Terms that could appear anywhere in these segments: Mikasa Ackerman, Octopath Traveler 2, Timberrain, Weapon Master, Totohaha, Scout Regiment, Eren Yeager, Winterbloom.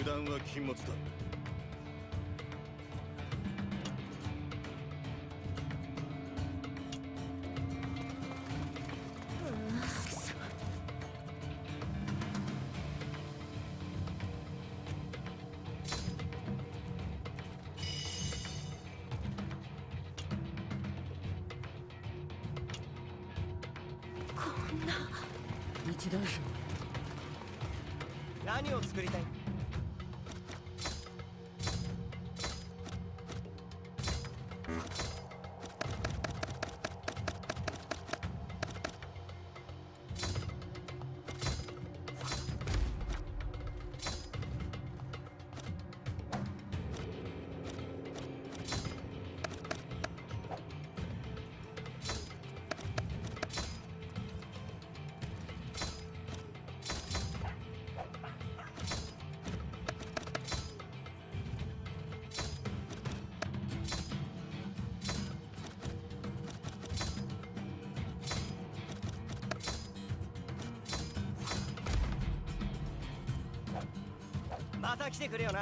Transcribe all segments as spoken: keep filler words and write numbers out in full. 油断は禁物だ。何を作りたい？また来てくれよな。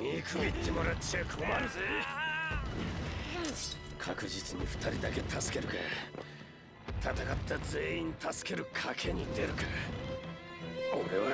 憎みってもらっちゃ困るぜ。確実に二人だけ助けるか、戦った全員助ける賭けに出るか。俺は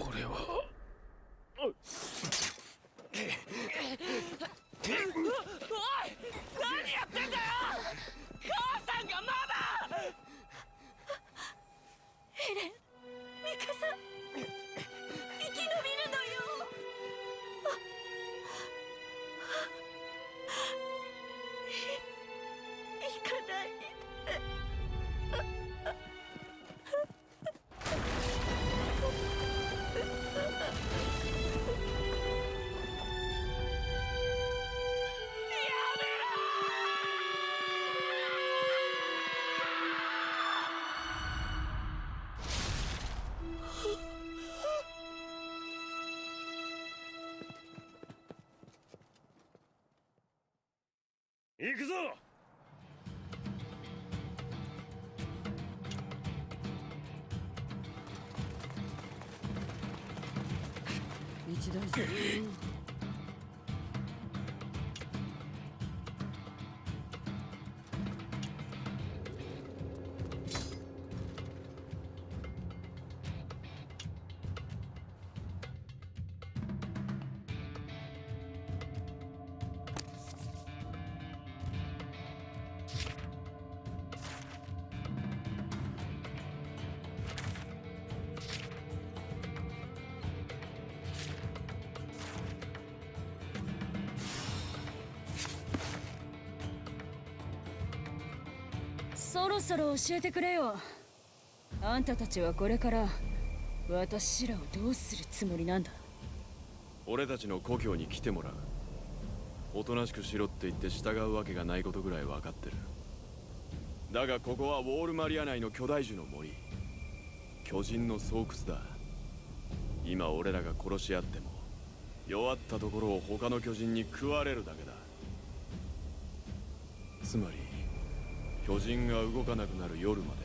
俺は行くぞ。一大事。そろそろ教えてくれよ。あんたたちはこれから私らをどうするつもりなんだ。俺たちの故郷に来てもらう。おとなしくしろって言って従うわけがないことぐらい分かってる。だがここはウォールマリア内の巨大樹の森、巨人の巣窟だ。今俺らが殺し合っても弱ったところを他の巨人に食われるだけだ。つまり巨人が動かなくなる夜まで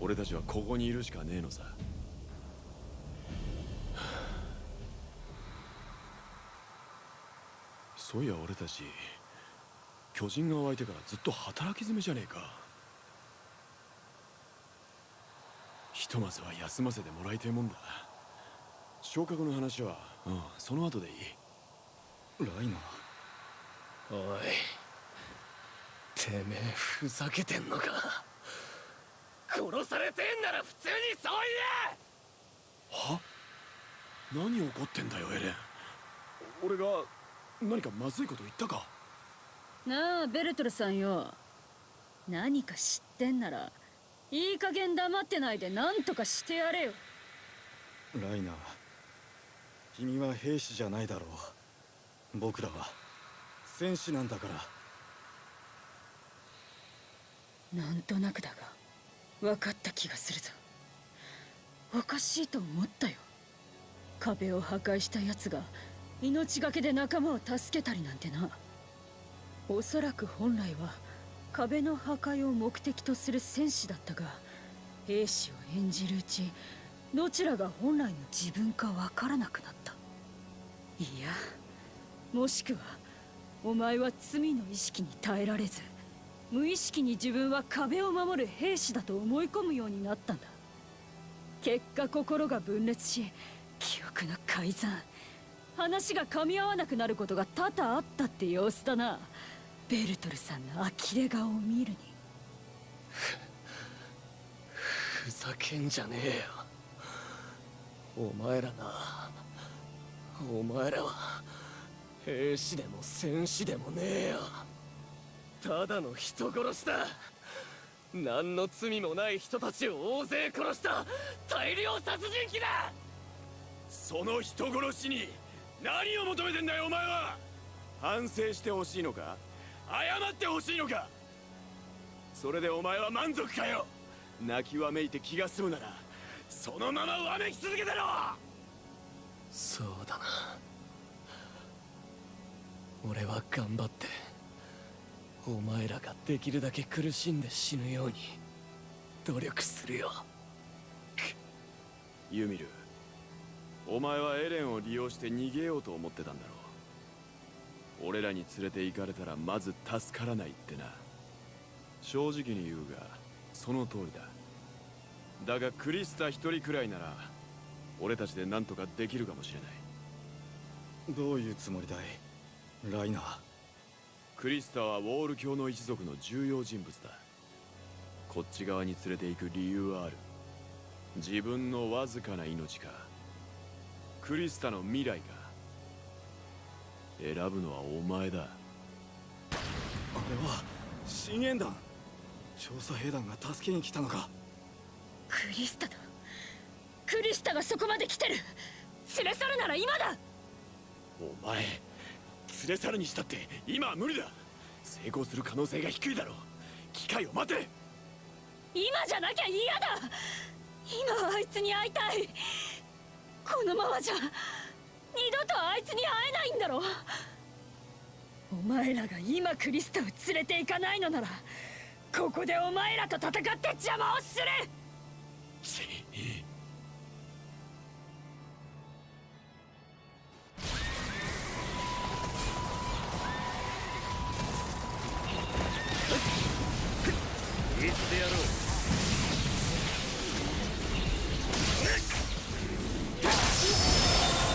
俺たちはここにいるしかねえのさ。そういや俺たち巨人が湧いてからずっと働き詰めじゃねえか。ひとまずは休ませてもらいたいもんだ。昇格の話は、うん、その後でいい。ライナー、おいてめえふざけてんのか。殺されてんなら普通にそう言え。は？何怒ってんだよエレン。俺が何かまずいこと言ったかなあベルトルさんよ。何か知ってんならいい加減黙ってないで何とかしてやれよ。ライナー、君は兵士じゃないだろう。僕らは戦士なんだから。なんとなくだが分かった気がするぞ。おかしいと思ったよ。壁を破壊した奴が命がけで仲間を助けたりなんてな。おそらく本来は壁の破壊を目的とする戦士だったが、兵士を演じるうちどちらが本来の自分か分からなくなった。いや、もしくはお前は罪の意識に耐えられず、無意識に自分は壁を守る兵士だと思い込むようになったんだ。結果心が分裂し、記憶の改ざん、話が噛み合わなくなることが多々あったって様子だな、ベルトルさんの呆れ顔を見るに。ふざけんじゃねえよ。お前らな、お前らは兵士でも戦士でもねえよ。ただの人殺しだ。何の罪もない人たちを大勢殺した大量殺人鬼だ。その人殺しに何を求めてんだよお前は。反省してほしいのか、謝ってほしいのか、それでお前は満足かよ。泣きわめいて気が済むならそのままわめき続けてろ。そうだな、俺は頑張ってお前らができるだけ苦しんで死ぬように努力するよ。ユミル、お前はエレンを利用して逃げようと思ってたんだろう。俺らに連れて行かれたらまず助からないってな。正直に言うがその通りだ。だがクリスタ一人くらいなら俺たちで何とかできるかもしれない。どういうつもりだいライナー。クリスタはウォール教の一族の重要人物だ。こっち側に連れて行く理由はある。自分のわずかな命か、クリスタの未来か、選ぶのはお前だ。あれは深淵団、調査兵団が助けに来たのか。クリスタだ、クリスタがそこまで来てる。連れ去るなら今だ。お前、連れ去るにしたって今は無理だ。成功する可能性が低いだろう。機会を待て。今じゃなきゃ嫌だ。今はあいつに会いたい。このままじゃ二度とあいつに会えないんだろう。お前らが今クリスタを連れて行かないのならここでお前らと戦って邪魔をする。言ってやろう。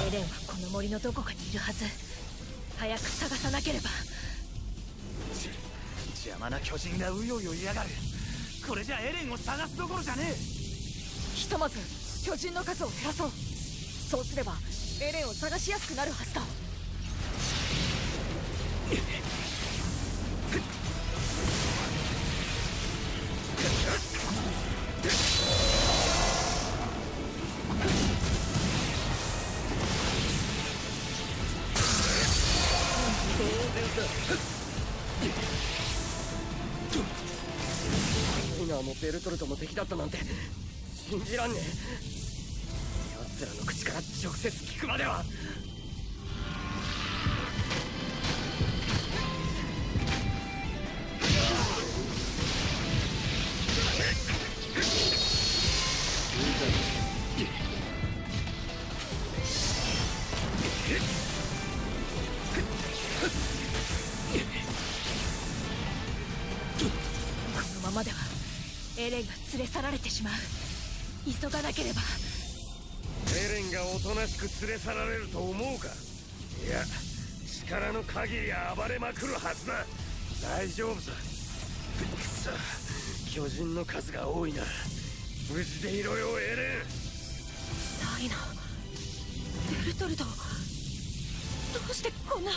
エレンはこの森のどこかにいるはず。早く探さなければ。邪魔な巨人がうようよいやがる。これじゃエレンを探すどころじゃねえ。ひとまず巨人の数を減らそう。そうすればエレンを探しやすくなるはずだ。ベルトルトも敵だったなんて信じらんねえ。奴らの口から直接聞くまでは。エレンが連れ去られてしまう。急がなければ。エレンがおとなしく連れ去られると思うか。いや、力の限り暴れまくるはずだ。大丈夫さ。さあ、巨人の数が多いな。無事でいろよ、エレン。ダイナ、デルトルト、どうしてこんな。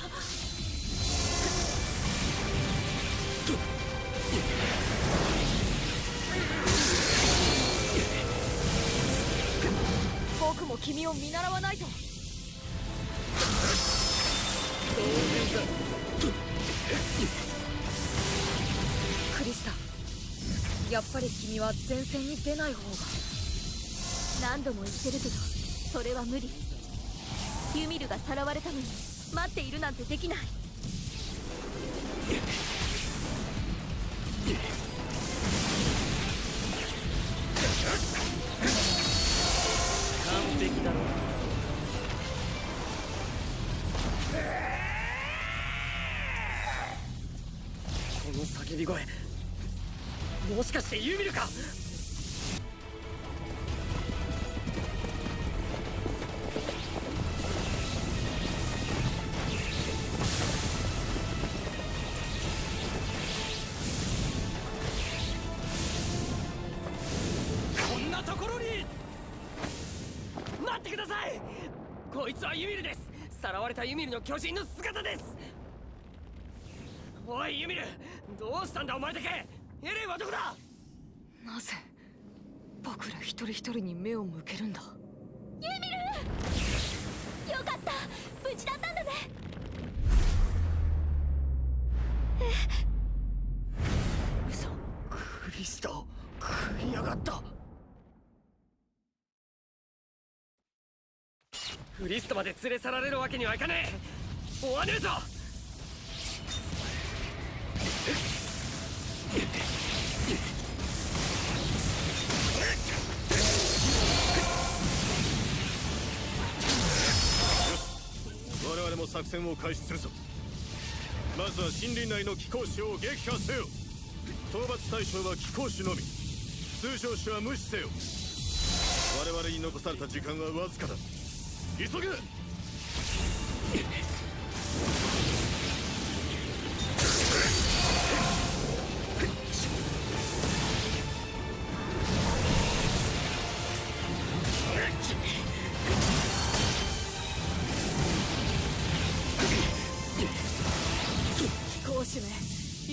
僕も君を見習わないと。当然だ。クリスタ、やっぱり君は前線に出ない方が。何度も言ってるけど、それは無理。ユミルがさらわれたのに待っているなんてできない。完璧だろう。この叫び声、もしかしてユミルか。こんなところに。待ってください。こいつはユミルです。さらわれたユミルの巨人の姿です。おいユミル、どうしたんだお前だけ。エレンはどこだ。なぜ僕ら一人一人に目を向けるんだ。ユミル、よかった、無事だったんだね。え、嘘。クリスタ、食いやがった。クリスタまで連れ去られるわけにはいかねえ。追わねえぞ。我々も作戦を開始するぞ。まずは森林内の騎行士を撃破せよ。討伐対象は騎行士のみ、通常士は無視せよ。我々に残された時間はわずかだ。急げ。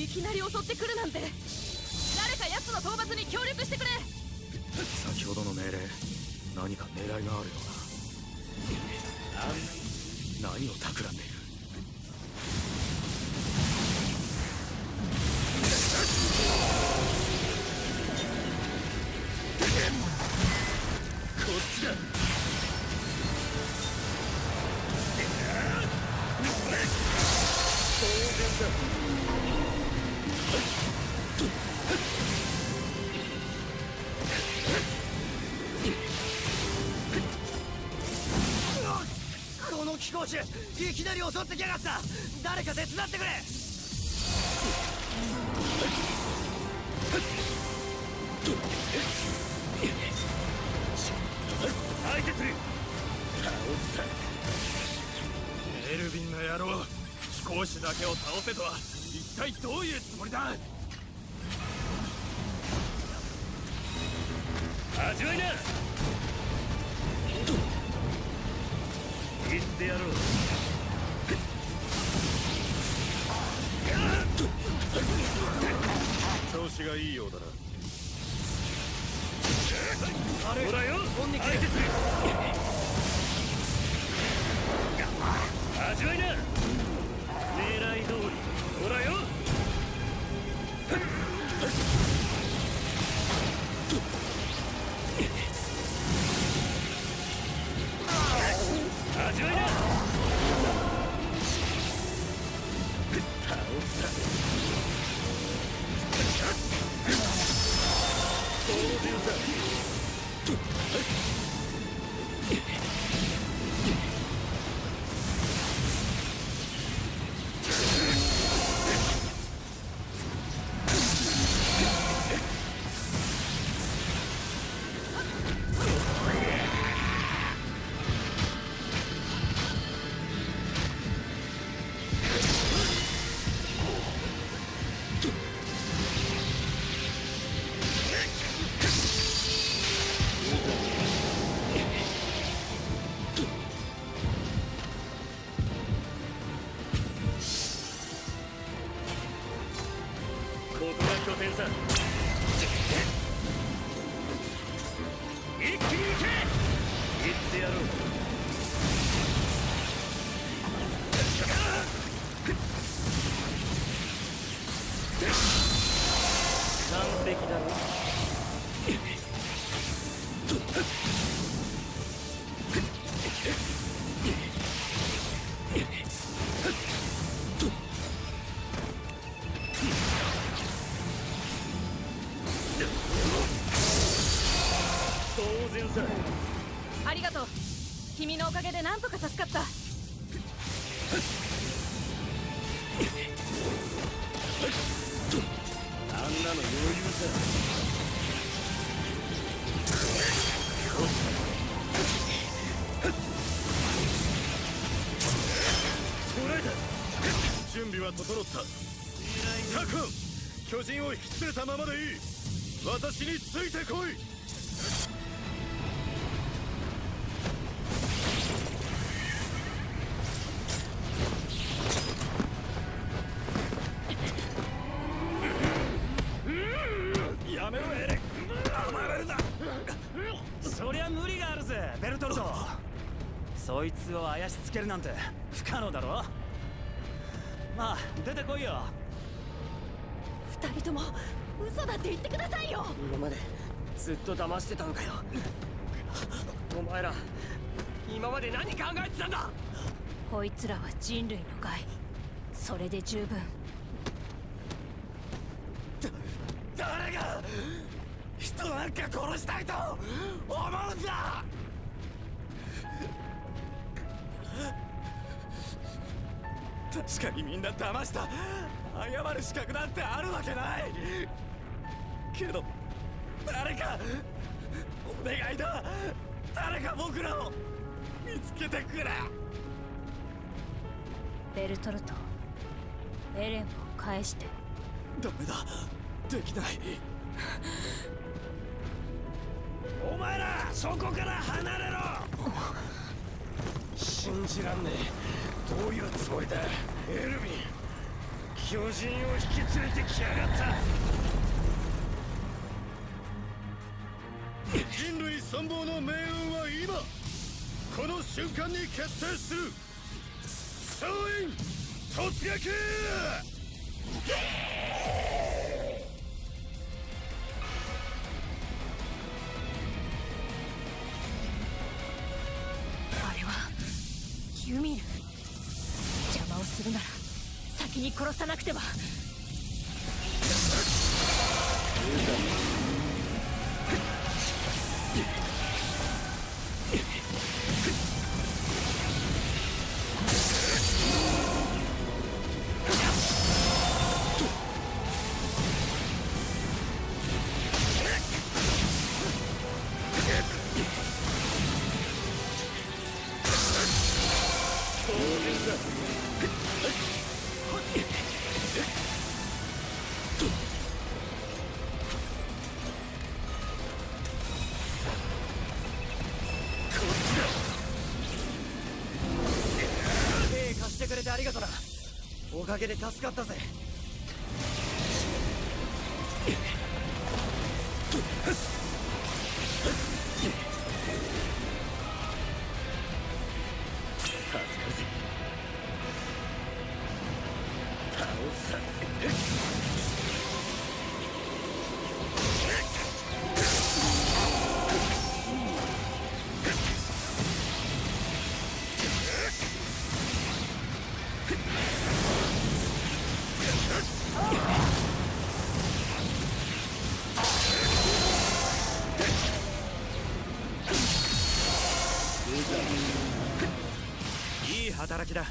いきなり襲ってくるなんて。誰か奴の討伐に協力してくれ。先ほどの命令、何か狙いがあるようだ。何を企んでいる。こっちだ。当然だ。この騎行士、いきなり襲ってきやがった。誰か手伝ってくれ。相手する。倒せ。エルヴィンの野郎、騎行士だけを倒せとは一体どういうつもりだ。味わいな。言ってやろう。調子がいいようだな。あれ、ほらよ、本に来てる。味わいな。狙い通り、ほらよ。味わいな。倒さ当然だ。ありがとう。君のおかげでなんとか助かった。あんなの余裕さ。準備は整った。確保。巨人を引き連れたままでいい。私についてこい。やめろエレッ。甘えられるな。そりゃ無理があるぜベルトルト。そいつを怪しつけるなんて不可能だろ。まあ出てこいよ。ふたりとも嘘だって言ってくださいよ。今までずっと騙してたのかよ。お前ら今まで何考えてたんだ。こいつらは人類の害、それで十分だ。誰が人なんか殺したいと思うんだ。確かにみんな騙した。謝る資格なんてあるわけないけど、誰かお願いだ。誰か僕らを見つけてくれ。ベルトルト、エレンを返して。ダメだ、できない。お前らそこから離れろ。信じらんねえ。どういうつもりだエルヴィン。巨人を引き連れてきやがった。人類存亡の命運は今この瞬間に決定する。総員突撃。あれはユミル。するなら先に殺さなくては。ありがとな。おかげで助かったぜ。働きだ。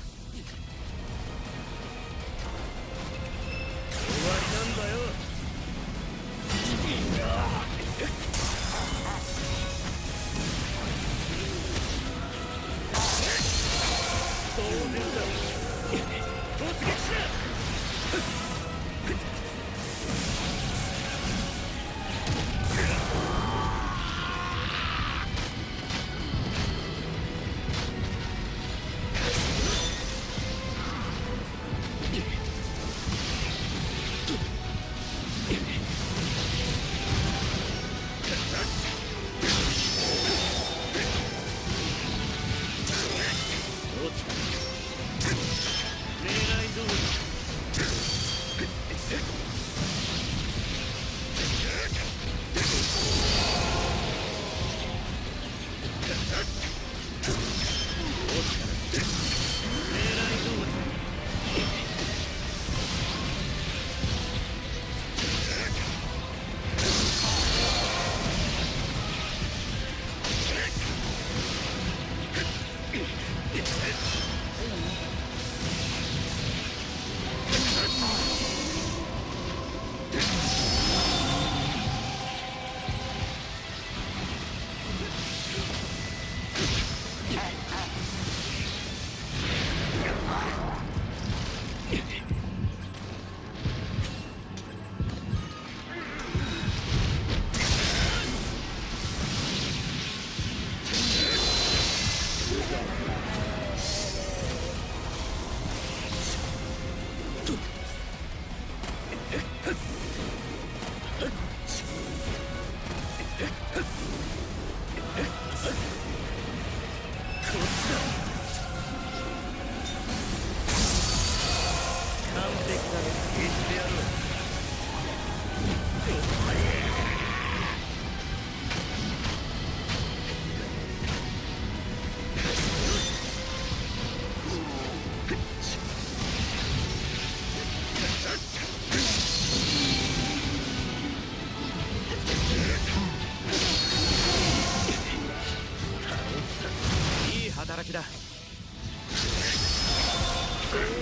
敵だ。当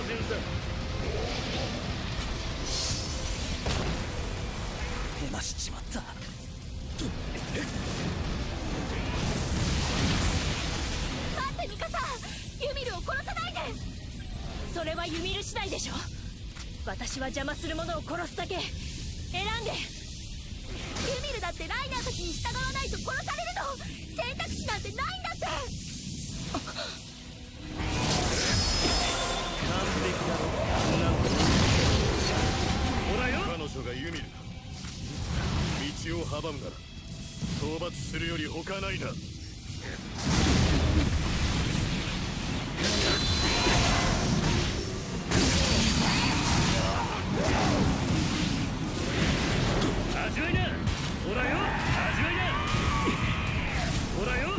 然だ。へましちまった。待ってミカさん、ユミルを殺さないで。それはユミル次第でしょ。私は邪魔する者を殺すだけ選んで。ユミルだってライナーたちに従わないと殺されるの。選択肢なんてないんだって。完璧だろう。なんと。ほらよ。彼女がユミルだ。道を阻むなら討伐するより他ないな。味わいな。ほらよ。味わいな。ほらよ。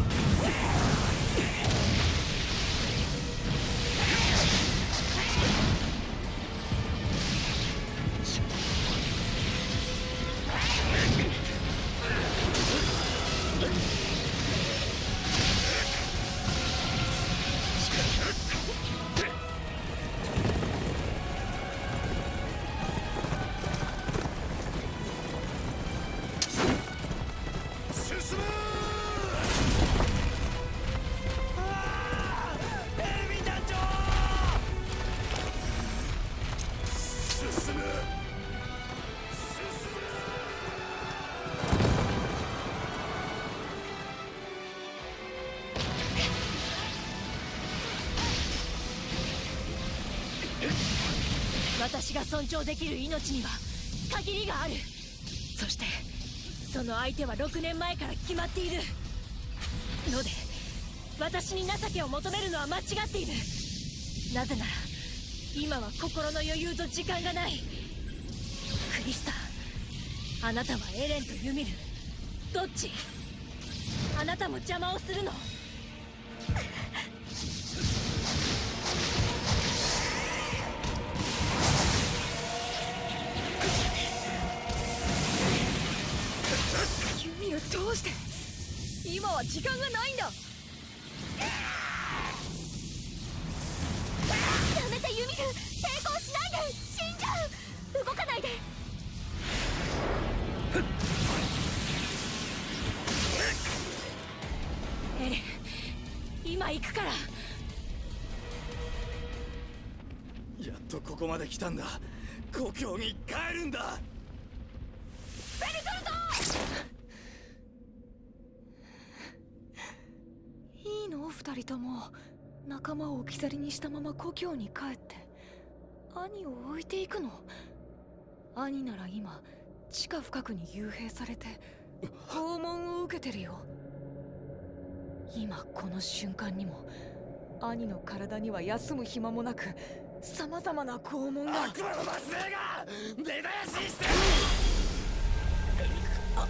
私が尊重できる命には限りがある。そしてその相手はろくねんまえから決まっているので、私に情けを求めるのは間違っている。なぜなら今は心の余裕と時間がない。クリスタ、あなたはエレンとユミル、どっち？あなたも邪魔をするの。どうして今は時間がないんだ。やめてユミル、抵抗しないで。死んじゃう。動かないで。エレン、今行くから。やっとここまで来たんだ。故郷に帰るんだ。ベルトルト。二人とも仲間を置き去りにしたまま故郷に帰って兄を置いていくの。兄なら今地下深くに幽閉されて拷問を受けてるよ。今この瞬間にも兄の体には休む暇もなくさまざまな拷問が。悪魔の末裔が根絶やしにしてる。あっ。